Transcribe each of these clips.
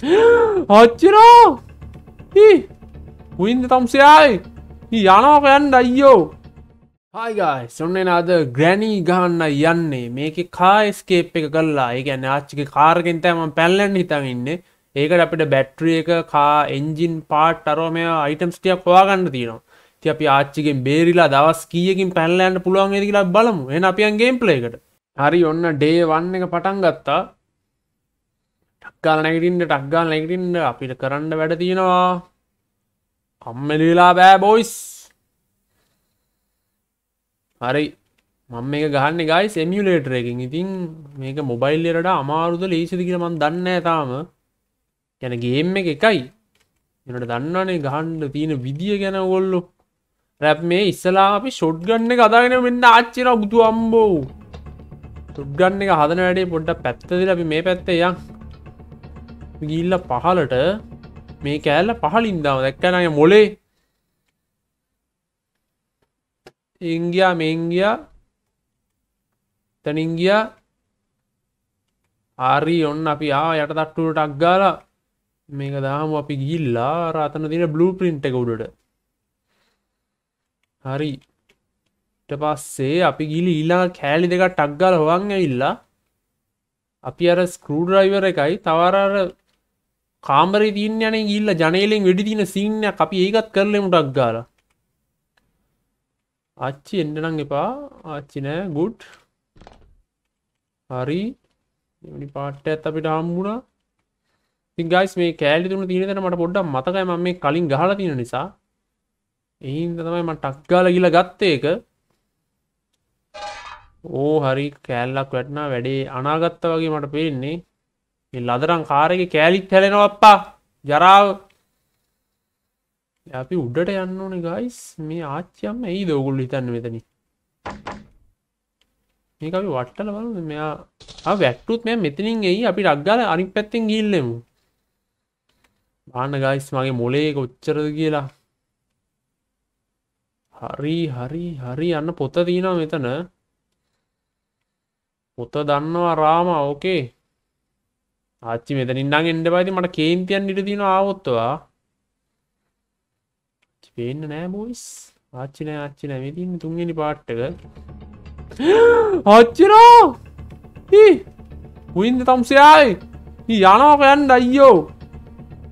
어찌러? 이 보인데 덤새야. 이 야나가 간다 이요. Hi guys, ඔන්න අද ග්‍රැනි ගහන්න යන්නේ. මේකේ කාර් escape එක කරලා. ඒ කියන්නේ ආච්චිගේ කාර් එකෙන් තමයි මම පැනලෙන්න හිතන් ඉන්නේ. ඒකට අපිට බැටරි එක, කාර් එන්ජින් පාර්ට් අරව මේ අයිටම්ස් ටික හොයාගන්න තියෙනවා. ඉතින් අපි ආච්චිගෙන් බේරිලා දවස් කීයකින් පැනලා යන්න පුළුවන් වේද කියලා බලමු. එහෙනම් අපි යන් ගේම් ප්ලේ එකට. හරි ඔන්න day 1 එක පටන් ගත්තා. ටක් ගාලා නැගිටින්න, ටක් ගාලා නැගිටින්න අපිට කරන්න වැඩ තියෙනවා. කම්මැලි වෙලා බෑ බොයිස්. හරි මම මේක ගහන්නේ guys emulator එකකින්. ඉතින් මේක mobile එකට වඩා අමාරුද ලීසිද කියලා මම දන්නේ නැහැ තාම. يعني game එක එකයි. ඒනට දන්නවනේ ගහන්න තියෙන විදිය ගැන ඕගොල්ලෝ. රැප් මේ ඉස්සලාම අපි shotgun එක හදාගෙන මෙන්න ආච්චිනවා බුදු අම්බෝ. shotgun එක හදන වැඩේ පොඩ්ඩක් පැත්ත දාලා අපි මේ පැත්තේ යන්. ගිහිල්ලා පහලට මේ කෑල්ල පහලින් දාමු. දැක්කම නෑ මොලේ. India, Mengia, Taningia, Ari on Napia, at that two tagala, Megadam, Apigilla, Rathanadina blueprint. Hurry, Tapase, Apigilla, Cali, they got tagala, Wangilla, appear a screwdriver, a kai, Tavara, Kamari, the Indian, Illa, Janailing, within a scene, a capiagat curlim tagala. Achi and Nangipa, Achine, good. Hurry, even part Tapidamura. Think guys may carry to the other Matapoda, Mataka, make calling Galatin Nisa. In the Mataka Gilagat taker. Oh, hurry, Kala Quetna, Vede, Anagata Gimatapini. In Ladran Kari, Kali Telenoppa, Jarav. අපි උඩට යන්න ඕනේ guys මේ ආච්චිම්ම එයිද ඕගොල්ලෝ හිතන්නේ මෙතනින් මේක අපි වට්ටලා බලමු මෙයා ආ වැට්ටුත් මෙයා මෙතනින් එයි අපි රක් ගාලා අනිත් පැත්තෙන් ගිහිල්ලෙමු බලන්න guys මගේ මොලේ කොච්චරද කියලා හරි හරි හරි අන්න පොත තියෙනවා මෙතන පොත දන්නවා රාමා ඕකේ ආච්චි මෙතනින් නම් එන්න බෑ ඉතින් මට කේන්තියන් ඉඳ තියෙනවා ආවොත් ඔයා Pain and ambush. Achina, Achina, within Tungini part. Achira! He win the Tom Sai. Yana and Ayo.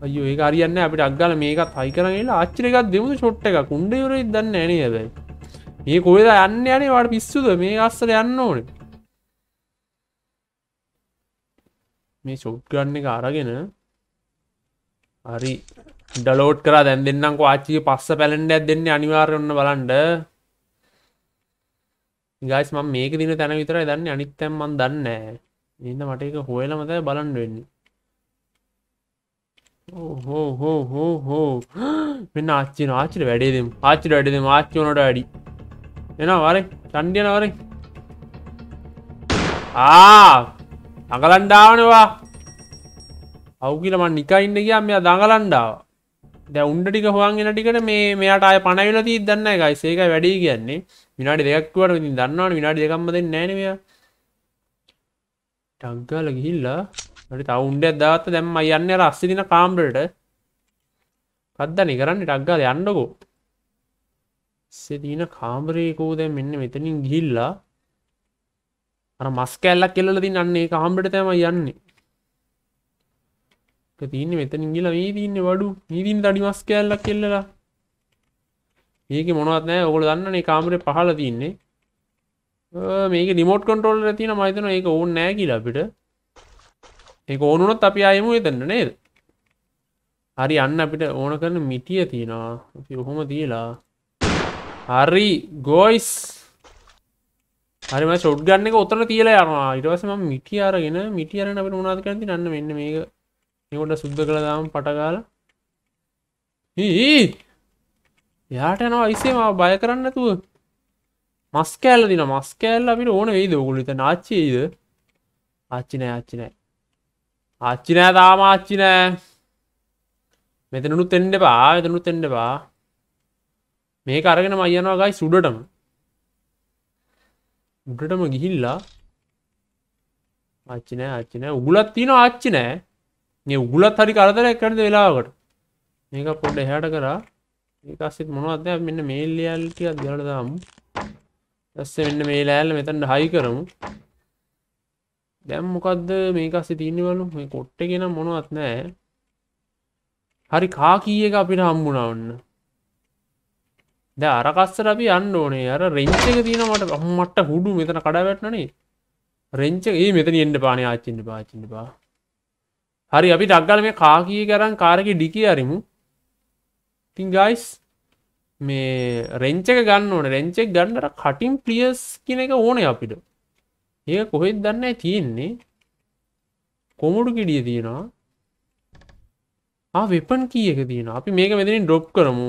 You got your nap at Agala make a Tikarangil. Achira got them to short take a Kundi than any other. You go with an any what is to the me as the unknown. Me shotgun again, eh? Hurry. Download කරා දැන් දෙන්නම්කෝ ආච්චිගේ පස්ස පැලෙන්ඩයක් දෙන්නේ අනිවාර්යයෙන්ම බලන්න. guys මම මේක දින තැන විතරයි දන්නේ අනිත් තැන් මම දන්නේ නැහැ. එහෙනම් මට ඒක හොයලම තමයි බලන්න වෙන්නේ. ඕ හෝ හෝ හෝ මෙන්න ආච්චිට වැඩේ දෙමු. ආච්චිට වැඩේ දෙමු. ආච්චි උනට වැඩි. එනවා වරේ. ඡන්ඩියන වරේ. ආ! අඟලන් දාවනේ වා. අවුගිලා මම නිකන් ඉන්න ගියා මෙයා දඟලන් දාවා. දැන් උණ්ඩ ටික හොයන් එන ටිකට මේ මෙයාට ආය පණවිලා තියෙද්ද දන්නේ නැහැ guys. ඒකයි වැඩේ කියන්නේ. විනාඩි 2ක් වුණාට ඉතින් දන්නවනේ විනාඩි 2ක්ම දෙන්නේ නැහැ නේ මෙයා. ටක් ගාලා ගිහිල්ලා හරි තව උණ්ඩයක් දාත්ත දැන් මම යන්නේ අර 80 දින කාමරේට. කද්දනේ කරන්නේ ටක් ගාලා යන්නකෝ. 80 දින කාමරේ කෝ දැන් මෙන්න මෙතනින් ගිහිල්ලා අර මස් කැල්ලක් කෙල්ලලා තින්න අන්න ඒ කාමරේට තමයි යන්නේ. Tin with an Ingila, eating the Vadu, eating the Dimascal la Killa. Make him not there, old under a camera pahaladine. Make a remote control Latina, I don't make own Nagila bitter. A gono tapia with an nail. Ari unapita onakan mitiatina, if you homadilla. Ari goys. Ari my shotgun, go to the Tila. It was a meteor again, a meteor and a Vuna can't make. ඒකට සුද්ධ කළා දාම පට ගාලා ඊ යාට යනවා ඉස්සේ මාව බය කරන්නේ නැතුව මස් කෑල්ල දිනවා මස් කෑල්ල අපිට ඕන වෙයිද ඕගොල්ලෝ ඉතින් ආච්චි එයිද ආච්චි නෑ තාම ආච්චි නෑ මෙතනනුත් එන්න එපා මෙතනනුත් එන්න එපා මේක අරගෙන මම යනවා guys උඩටම ගිහිල්ලා ආච්චි නෑ උගලක් තියනවා ආච්චි නෑ ये उगला थारी कर दे कर दे लावगट මේක පොඩ්ඩ එහාට කරා ඊට පස්සෙත් මොනවද දැන් මෙන්න මේ ලෑල්ල ටිකක් දෙලට දාමු ඊස්සේ මෙන්න මේ ලෑල්ල මෙතන හයි කරමු දැන් මොකද්ද මේක ASCII තියෙන්නේ බලමු මේ කොට් එකේ නම් මොනවත් නැහැ හරි කා කී එක අපිට හම්බුණා වන්න දැන් අර කස්සට අපි යන්න ඕනේ අර රෙන්ච් එක තියෙනවා මට අම්මට හුඩු මෙතන කඩා වැටුණානේ රෙන්ච් එක ඊ මෙතන එන්න පානේ ආච්චින්න බා හරි අපි ඩග්ගල මේ කා කී එක අරන් කාර් එකේ ඩිකේ අරිමු ඉතින් guys මේ රෙන්ච් එක ගන්න ඕනේ රෙන්ච් එක ගන්න අර කටින් pliers කියන එක ඕනේ අපිට. ඒක කොහෙද දන්නේ තියෙන්නේ. කොමුඩු කිඩිය තියෙනවා. ආ වෙපන් කී එක තියෙනවා. අපි මේක මෙතනින් drop කරමු.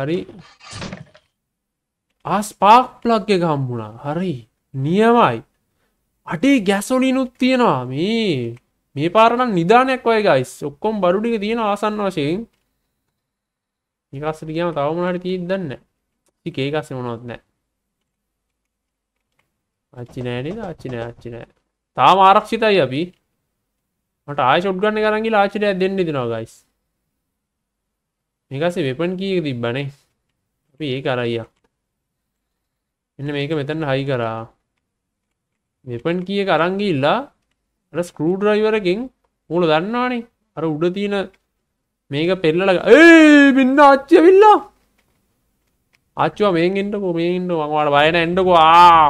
හරි ආ ස්පාක් ප්ලග් එක හම්බුණා හරි නියමයි අටේ ගැසොලිනුත් තියනවා මේ පාර නම් නිදානයක් වගේ guys ඔක්කොම බඩු ටික තියෙන ආසන්න වශයෙන් ඒකස්සට ගියාම තව මොනවාරි තියෙද්ද නැහැ. ඉතින් ඒකස්සේ මොනවත් නැහැ. ආච්චි නෑ. තාම ආරක්ෂිතයි අපි. මට ආයෙ ෂොට්ගන් එක අරන් ගිහලා ආච්චිට දෙන්න දෙනවා guys. මේකස්සේ වෙපන් කී එක තිබ්බනේ. අපි ඒක අරයියා. මෙන්න මේක මෙතන හයි කරා. වෙපන් කී එක අරන් ගිහලා අර ස්ක්‍රූ ඩ්‍රයිවර් එකෙන් මූල දන්නවනේ. අර උඩ තියෙන මේක පෙරලලා ඒ බින්න ආච්චි ඇවිල්ලා ආච්චිවා මේෙන් එන්නකෝ මම ඔයාලට බය නැහැ එන්නකෝ ආ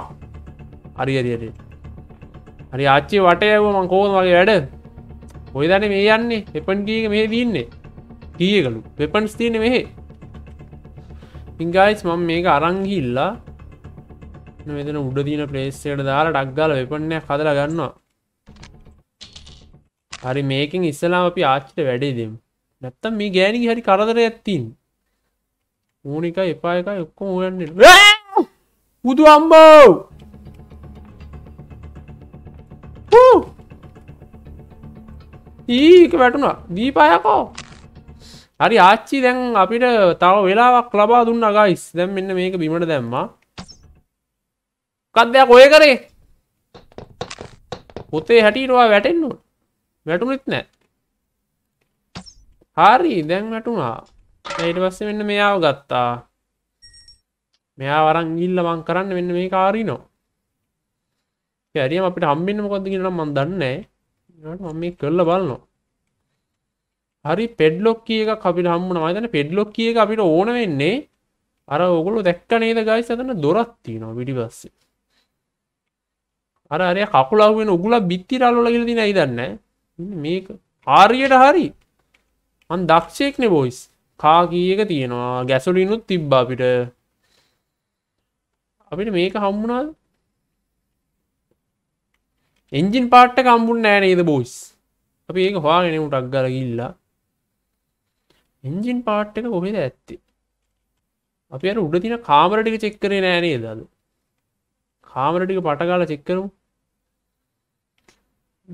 හරි ආච්චි වටේ යවුවා මං කොහොමද වගේ වැඩ කොයි දන්නේ මේ යන්නේ වෙපන් කී එක මෙහෙ දින්නේ කීයකලු වෙපන්ස් තියෙන්නේ මෙහෙ ඉතින් guys මම මේක අරන් ගිහිල්ලා මෙතන උඩ දින ප්ලේස් එකට දාලා ඩක් ගාලා වෙපන් එකක් හදලා ගන්නවා හරි මේකෙන් ඉස්සලාම අපි ආච්චිට වැඩේ දෙමු නැත්තම් මේ ගෑණිගේ හරි කරදරයක් තියෙන. ඕන එකයි එපා එකයි ඔක්කොම හොයන්නේ. බුදු අම්මෝ! හූ! ඊක වැටුණා. දීපායකෝ. හරි ආච්චි දැන් අපිට තව වෙලාවක් ලබා දුන්නා guys. දැන් මෙන්න මේක බිමට දැම්මා. මොකක්ද යා කොහෙ කරේ? පොතේ හැටියට ඔයා වැටෙන්න ඕන. වැටුනෙත් නැහැ. හරි දැන් වැටුණා. ඊට පස්සේ මෙන්න මෙයාව ගත්තා. මෙයාව අරන් ගිහිල්ලා මං කරන්න මෙන්න මේක ආරිනෝ. ඒ හරියම අපිට හම්බෙන්නේ මොකද්ද කියලා නම් මං දන්නේ නැහැ. ඒකට මම මේක කරලා බලනවා. හරි පෙඩ්ලොක් කී එකක් අපිට හම්බුණා. මම හිතන්නේ පෙඩ්ලොක් කී එක අපිට ඕන වෙන්නේ අර ඕගොල්ලෝ දැක්ක නේද guys අතන දොරක් තියෙනවා පිටිපස්සේ. අර කකුල අහුවෙන උගුල බිත්තිරල් වල කියලා දිනයි දන්නේ නැහැ. මේක ආරියට හරි මන් දක්ෂයෙක්නේ බොයිස් කා කී එක තියෙනවා ගැසොලිනුත් තිබ්බා අපිට මේක හම්බුණාද එන්ජින් පාර්ට් එක හම්බුන්නේ නැහැ නේද බොයිස් අපි ඒක හොයාගෙන උටක් ගාලා ගිහිල්ලා එන්ජින් පාර්ට් එක කොහෙද ඇත්තේ අපි අර උඩ තියෙන කාමර ටික චෙක් කරේ නැහැ නේද අද කාමර ටික පට ගාලා චෙක් කරමු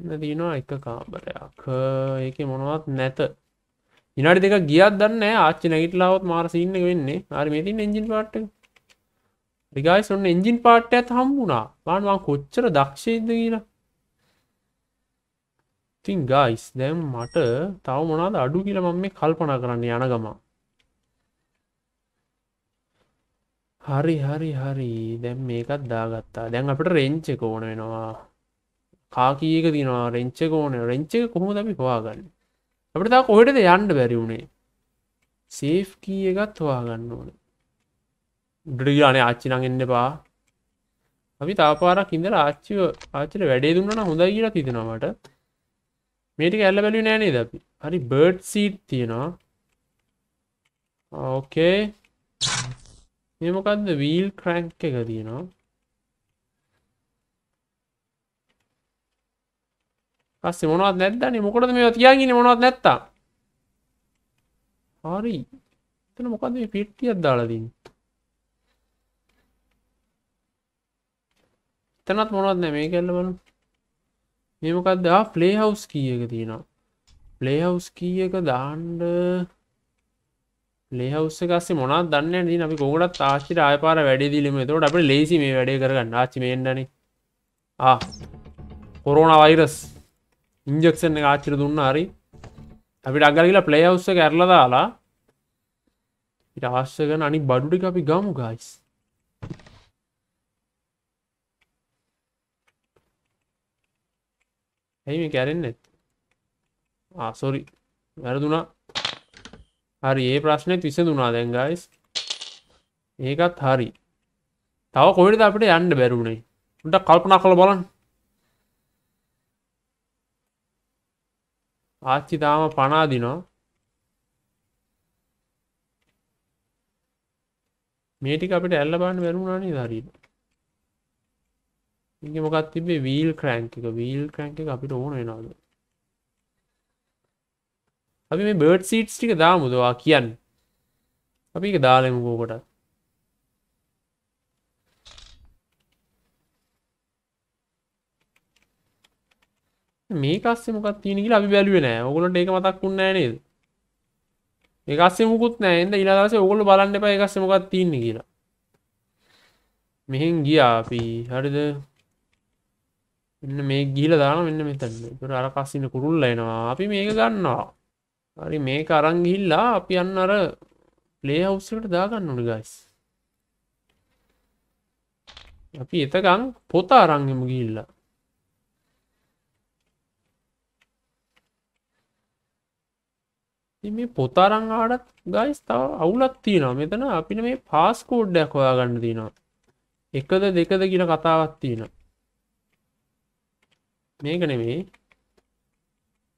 නැදිනවා එක කාමරයක් ඒකේ මොනවත් නැත විනාඩි දෙකක් ගියත් දන්නේ නැහැ ආච්චි නැගිටලාවත් මාර සීන් එක වෙන්නේ. හරි මේ තියෙන එන්ජින් පාර්ට් එක. හරි guys ඔන්න එන්ජින් පාර්ට් එකත් හම්බුණා. බලන්න මම කොච්චර දක්ෂයිද කියලා. ඉතින් guys දැන් මට තව මොනවද අඩු කියලා මම මේ කල්පනා කරන්න යන ගමන්. හරි. දැන් මේකත් දාගත්තා. දැන් අපිට රෙන්ච් එක ඕන වෙනවා. කා කී එක දිනවා රෙන්ච් එක ඕනේ. රෙන්ච් එක කොහොමද අපි හොයාගන්නේ? අපිට තා කොහෙටද යන්න බැරි වුණේ සේෆ් කී එකත් හොයාගන්න ඕනේ උඩට ගියානේ ආච්චි නම් එන්න එපා අපි තා පාරක් ඉඳලා ආච්චිට වැඩේ දුන්නා නම් හොඳයි කියලා හිතෙනවා මට මේ ටික ඇල්ල බැලුවේ නෑ නේද අපි හරි බර්ඩ් සීඩ් තියෙනවා ඕකේ මේ මොකද්ද වීල් ක්‍රැන්ක් එක තියෙනවා පස්සේ මොනවත් නැද්දානේ මොකටද මේවා තියාගෙන ඉන්නේ මොනවත් නැත්තා හරි එතන මොකද්ද මේ පෙට්ටියක් දාලා තින්නේ එතනත් මොනවත් නැහැ මේක ඇල්ල බලන්න මේ මොකද්ද ආ ප්ලේ හවුස් කී එක තියෙනවා ප්ලේ හවුස් කී එක දාන්න ප්ලේ හවුස් එක ASCII මොනවත් දන්නේ නැහැ ඉතින් අපි කොහොමදත් ආච්චිට ආයෙ පාර වැඩේ දීලිම එතකොට අපිට ලේසි මේ වැඩේ කරගන්න ආච්චි මේ එන්නනේ ආ coronavirus injection එක ආච්චිට දුන්නා හරි අපිට අගල ගිහලා ප්ලේ හවුස් එක ඇරලා දාලා ඊට අවශ්‍ය කරන අනිත් බඩු ටික අපි ගමු guys එයි මේ කැරෙන්නේ ආ sorry වැරදුනා හරි මේ ප්‍රශ්නේත් විසඳුණා දැන් guys ඒකත් හරි තව කොහෙද අපිට යන්න බැරුනේ උන්ට කල්පනා කරලා බලන්න ආච්චි තාම පණ අදිනවා මේ ටික අපිට ඇල්ල බලන්න බැරුණා නේද හරියට මේක මොකක්ද තිබ්බේ වීල් ක්‍රැන්ක් එක අපිට ඕන වෙනවද අපි මේ බර්ඩ් සීඩ්ස් ටික දාමුද ඔයා කියන්නේ අපි ඒක දාලෙමු කොහොමද මේක ASCII මොකක්ද තියෙන්නේ කියලා අපි බැලුවේ නෑ. ඕගොල්ලන්ට ඒක මතක් වුන්නේ නෑ නේද? මේක ASCII මොකුත් නෑ. එහෙනම් ඊළඟ දවසේ ඕගොල්ලෝ බලන්න එපා ඒක ASCII මොකක්ද තියෙන්නේ කියලා. මෙහෙන් ගියා අපි. හරිද? මෙන්න මේක ගිහලා දානවා මෙන්න මෙතන. ඒක අර කස්සින කුරුල්ල එනවා. අපි මේක ගන්නවා. හරි මේක අරන් ගිහිල්ලා අපි අන්න අර ප්ලේ හවුස් එකට දාගන්න ඕනේ guys. අපි එතකන් පොත අරන් යමු ගිහිල්ලා. මේ පොත අරන් ආඩත් guys තව අවුලක් තියෙනවා මෙතන අපිට මේ පාස්කෝඩ් එකක් හොයාගන්න තියෙනවා 1ද 2ද කියලා කතාවක් තියෙනවා මේක නෙමෙයි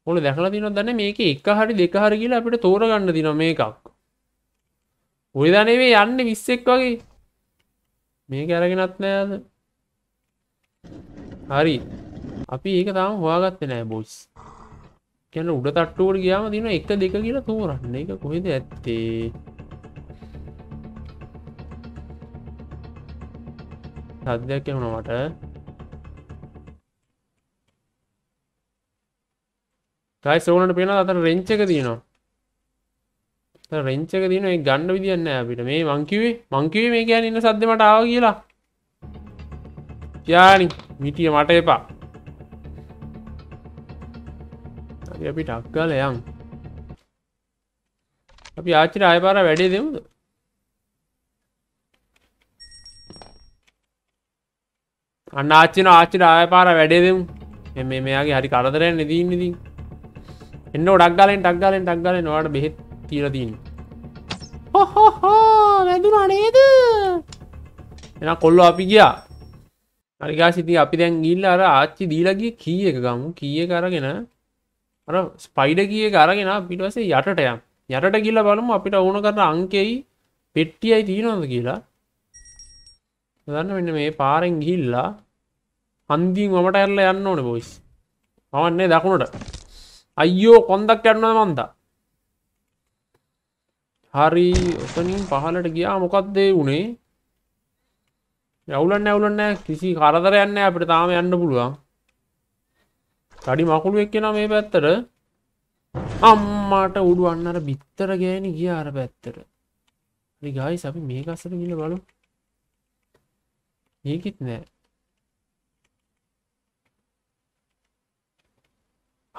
ඕන දැකලා තියෙනවද දන්නේ මේකේ 1 හරි 2 හරි කියලා අපිට තෝරගන්න තියෙනවා මේකක් ඔය දා නෙමෙයි යන්නේ 21 වගේ මේක අරගෙනත් නෑද හරි අපි ඒක තාම හොයාගත්තේ නෑ බොයිස් කියන උඩ තට්ටුවට ගියාම දින 1 2 කියලා තෝරන්න. ඒක කොහෙද ඇත්තේ? සද්දයක් එනවා මට. guys ඕනකට පේනවා අතන රෙන්ච් එක තියෙනවා. අතන රෙන්ච් එක තියෙනවා. ඒක ගන්න විදියක් නැහැ අපිට. මේ මං කිව්වේ මේ කියන්නේ ඉන්න සද්දේ මට ආවා කියලා. යානි මිටිය මට එපා. අපි ඩක්කල යන් අපි ආච්චිට ආයෙ පාර වැඩේ දෙමුද අන්න ආච්චිට ආයෙ පාර වැඩේ දෙමු මේ මෙයාගේ හරි කරදරයක් නේ දින්නේ ඉතින් එන්නෝ ඩක් ගාලෙන් ඔයාලට බෙහෙත් තියලා තියෙන්නේ හො හො හො වැදුනා නේද එහෙනම් කොල්ලෝ අපි ගියා හරි ගාස් ඉතින් අපි දැන් ගිහිල්ලා අර ආච්චි දීලා ගියේ කී එක ගමු කී එක අරගෙන අර ස්පයිඩර් කී එක අරගෙන ඊට පස්සේ යටට යම්. යටට ගිහලා බලමු අපිට ඕන කරන අංකෙයි පෙට්ටියයි තියෙනවද කියලා. බලන්න මෙන්න මේ පාරෙන් ගිහිල්ලා හන්දියෙන් වමට ඇරලා යන්න ඕනේ බොයිස්. මවන්නේ දකුණට. අයියෝ කොන්දක් යන්නවද මන්දා? හරි ඔතනින් පහළට ගියා මොකද්ද ඒ උනේ? යවුලන්නේ කිසි කරදරයක් නැහැ අපිට තාම යන්න පුළුවන්. කඩි මකුළු එක්කෙනා මේ පැත්තට අම්මාට උඩු අන්න අර බිත්තර ගෑණි ගියා අර පැත්තට. හරි guys අපි මේක අස්සට ගිහලා බලමු. මේකෙත් නෑ.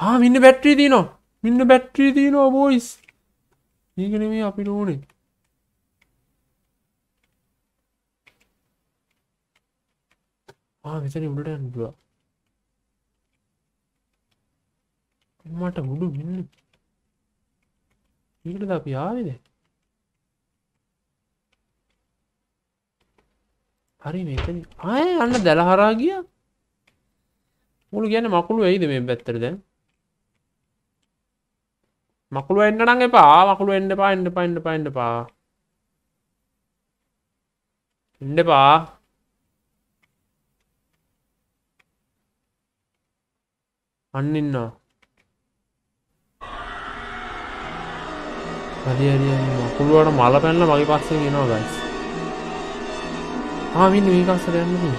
ආ මෙන්න බැටරිය දිනනවා. boys. මේක නෙමෙයි අපිට ඕනේ. ආ මෙතන උඩට යන්න පුළුවන්. මට උඩු මෙන්න ඊටද අපි ආවේද හරි මෙතන ආය අන්න දැලහරා ගියා මුළු කියන්නේ මකුළු වෙයිද මේ පැත්තට දැන් මකුළු වෙන්න නම් එපා මකුළු වෙන්න එපා එන්න එපා Anninna. Pulluwada mala pennala mage passen enawa guys. Ah minne meka assara yanna.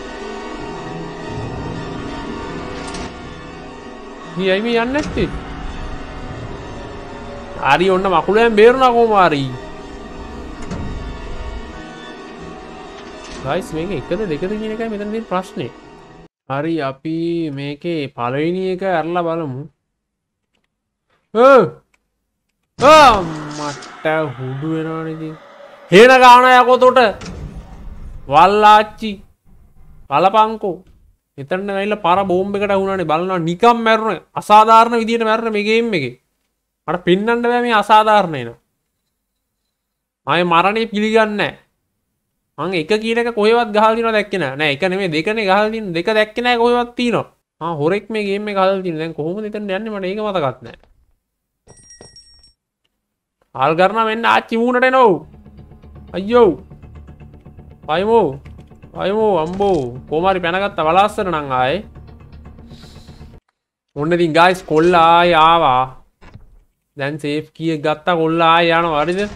Hiyai me yanne nathi. Ari onna makuluwen beruna koma hari. Guys meke ekada dekada කියන එකයි මෙතන තියෙන ප්‍රශ්නේ. හරි අපි මේකේ පළවෙනි එක අරලා බලමු. මට හුඩු වෙනවනේ ඉතින්. හේන ගාන යකොතොට වල්ලාච්චි බලපංකෝ. මෙතන ගිහිල්ලා පාර බෝම්බ එකට වුණානේ බලනවා නිකම් මැරුණා. අසාධාරණ විදියට මැරුණා මේ ගේම් එකේ. මට පින්නන්න බෑ මේ අසාධාරණ එන. ආයේ මරණේ පිළිගන්නේ නැහැ. මං එක කියන එක කොහෙවත් ගහලා දිනවා දැක්කේ නෑ. නෑ එක නෙමෙයි දෙකනේ ගහලා දින දෙක දැක්කේ නෑ කොහෙවත් තියෙනවා. ආ හොරෙක් මේ ගේම් එක ගහලා දින. දැන් කොහොමද එතන යන්නේ මට ඒක මතකත් නෑ. හාල් කරනවා මෙන්න ආච්චි මූණට එනෝ. අයියෝ. පයිමෝ. පයිමෝ අම්බෝ. කොමාරි පැනගත්තා වලාස්සන නම් ආයේ. ඔන්න ඉතින් guys කොල්ලා ආයේ ආවා. දැන් සේෆ් කී එක ගත්තා කොල්ලා ආයේ යනවා හරිද?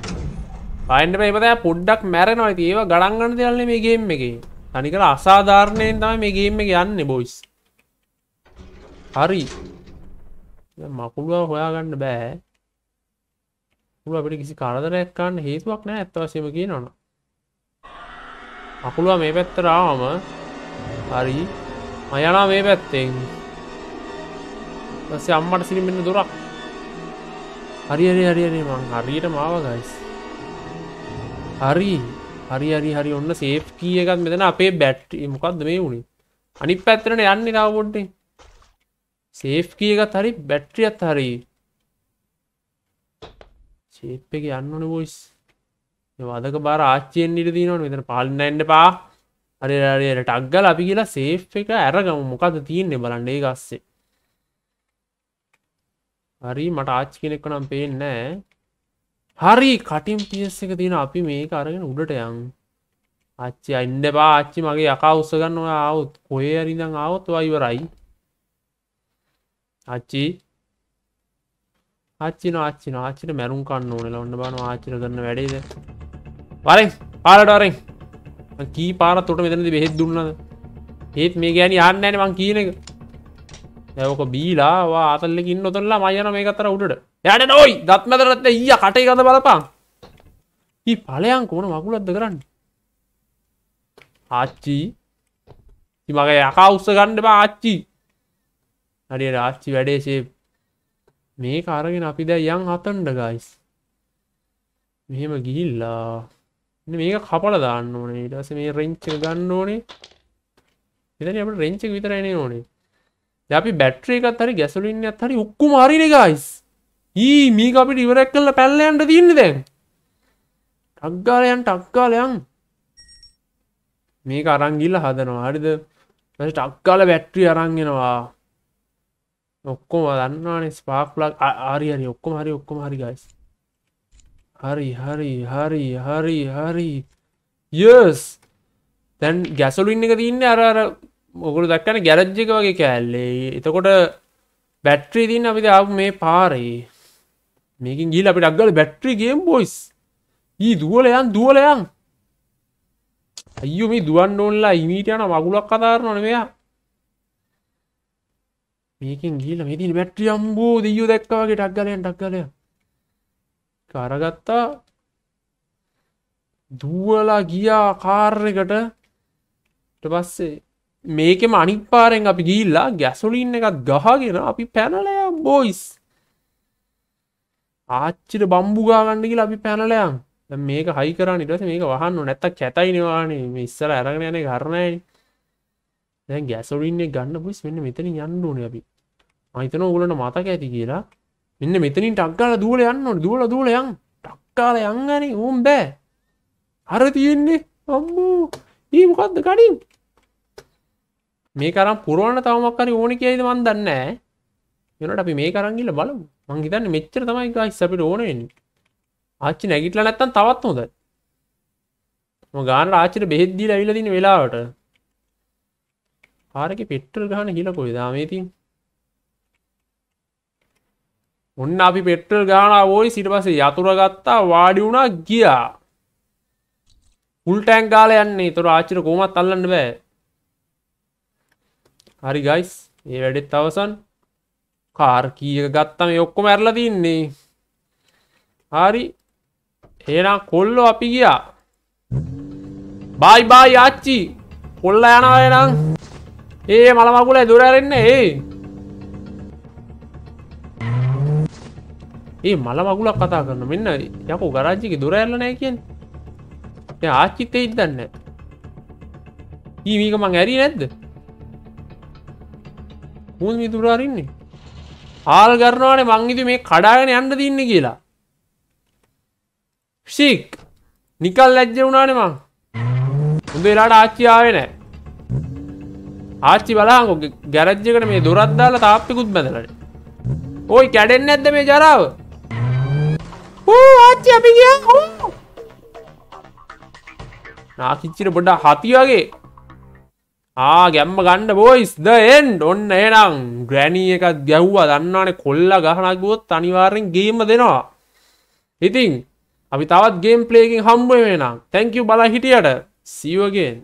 Find me by Pudak Marano, Garanga, the only game making. And you can ask our name, the game again, boys. Hurry. The Makula, who are going to bear? Who are pretty car that can't hate walk net or see again on Makula may bet the armor. Hurry. Mayana may bet thing. The Samar Slim in the Durak. Hurry, hurry, guys. හරි ඔන්න safe කී එකක් මෙතන අපේ battery මොකද්ද මේ උනේ අනිත් පැත්තටනේ යන්නේ තාම පොඩ්ඩේ සේෆ් කී එකත් හරි බැටරියත් හරි ෂේප් එකේ යන්න ඕනේ බොයිස් මේ වදක බාර ආච්චියෙන් ඉඳ දිනවනේ මෙතන පාලින්න යන්න එපා හරි ටග් ගාලා අපි කියලා සේෆ් එක අරගමු මොකද්ද තියෙන්නේ බලන්න ඒක ඇස්සේ හරි මට ආච්චි කෙනෙක්ව නම් පේන්නේ නැහැ Hurry, cutting piece again up, you make a good young. Achi, I never achi, Magia, house again out, where in and out, why your eye? Achi Achi, the maroon can no longer achi than the very day. Warring, paradoring. A key para to me than the head duna. Hit me any hand and monkey. There was a beela, what a lick in the Lamayana make a router. Yadda oi, that matter at the Yakateka the Balapa. If Paleanko, Makula the Grand Achi Imagaya house again the Bachi. I did Achi Vade shape. Make Aragon up with the young Hatunda guys. Make a gilla. Make a couple of the unknown. Does he wrench a gun? No, he didn't have a wrenching with any only. Dappy battery got 30 gasoline at 30 Ukumari guys. Ee, me copy the oracle pal and the in them. Tuggalian. Make a rangilla hadano, had the Tuggala battery aranginoa. Okoma, unknown spark plug. Hurry, guys. Hurry. Yes. Then gasoline nigga the in there over that kind of garage. It's a good battery dinner without me party. Making Gila Pitagal battery game, boys. Ye dual young. You me duan don't lie, immediate of Agula Kadar on where making Gila within battery umbo, the you that target Agal and Agale Karagata Duala Gia Carregata to Basse. Make him aniparing up Gila, gasoline got Gahagin up panel, boys. Archie the bambuga and Gila be panel. The make a hiker and it doesn't make a hand on at the Catainian, Mr. Aragonic Harnay. Then gasoline gun up with Minimitan Yandunabi. I don't know what a mata catigila. Minimitan Taka Dulan or Dulan. Taka Yangani, Umbe. Arathini, Bambu. He got the cutting. Make around Purana Tamakari only came on the ne. You're not a make a rangle balloon. Monkey then Mitchell the my guys up it own in Archinagitlanatan Tavatu that Mogan Archer behead the Ila in Villa outer. Haraki Petrel Gan Hilakoida, meeting ඔන්න අපි petrol ගානවා ඕයි ඊට පස්සේ යතුර ගත්තා වාඩි වුණා ගියා full tank ගාලා යන්නේ ඒතර ආච්චිට කොහොමවත් අල්ලන්න බෑ හරි ගයිස් මේ වැඩෙත් අවසන් කාර් කී එක ගත්තා මේ ඔක්කොම ඇරලා තින්නේ හරි එහෙනම් කොල්ලෝ අපි ගියා බයි බයි ආච්චි කොල්ලා යනවා එහෙනම් ඒ මල මගුලේ දොර ඇරෙන්නේ ඒ මල මගුලක් කතා කරන මෙන්න යකෝ ගරාජ් එකේ දොර ඇරලා නැහැ කියන්නේ දැන් ආච්චිත් ඒ ඉඳන්නේ ඊ මේක මං ඇරියේ නැද්ද මොන් මේ දොර අරින්නේ හාල් කරනවානේ මං ඉදි මේ කඩාගෙන යන්න දින්නේ කියලා ශික් නිකල් ලැජ්ජ වුණානේ මං හොඳ වෙලාවට ආච්චි ආවේ නැහැ ආච්චි බලහංගෝ ගෑරේජ් එකට මේ දොරක් දාලා තාප්පිකුත් බඳලා. ඔයි කැඩෙන්නේ නැද්ද මේ ජරාව? ඌ ආච්චි අපි ගියා. ඌ. නාකිච්චිර බඩ හති වගේ. ආ ගැම්ම ගන්න බොයිස් ද එන්ඩ් ඔන්න එහෙනම් ග්‍රැනි එකක් ගැව්වා දන්නවනේ කොල්ලා ගහනවා ගියොත් අනිවාර්යෙන් ගේම දෙනවා. ඉතින් අපි තවත් ගේම් ප්ලේ එකකින් හම්බ වෙනවා. Thank you බලා හිටියට. See you again.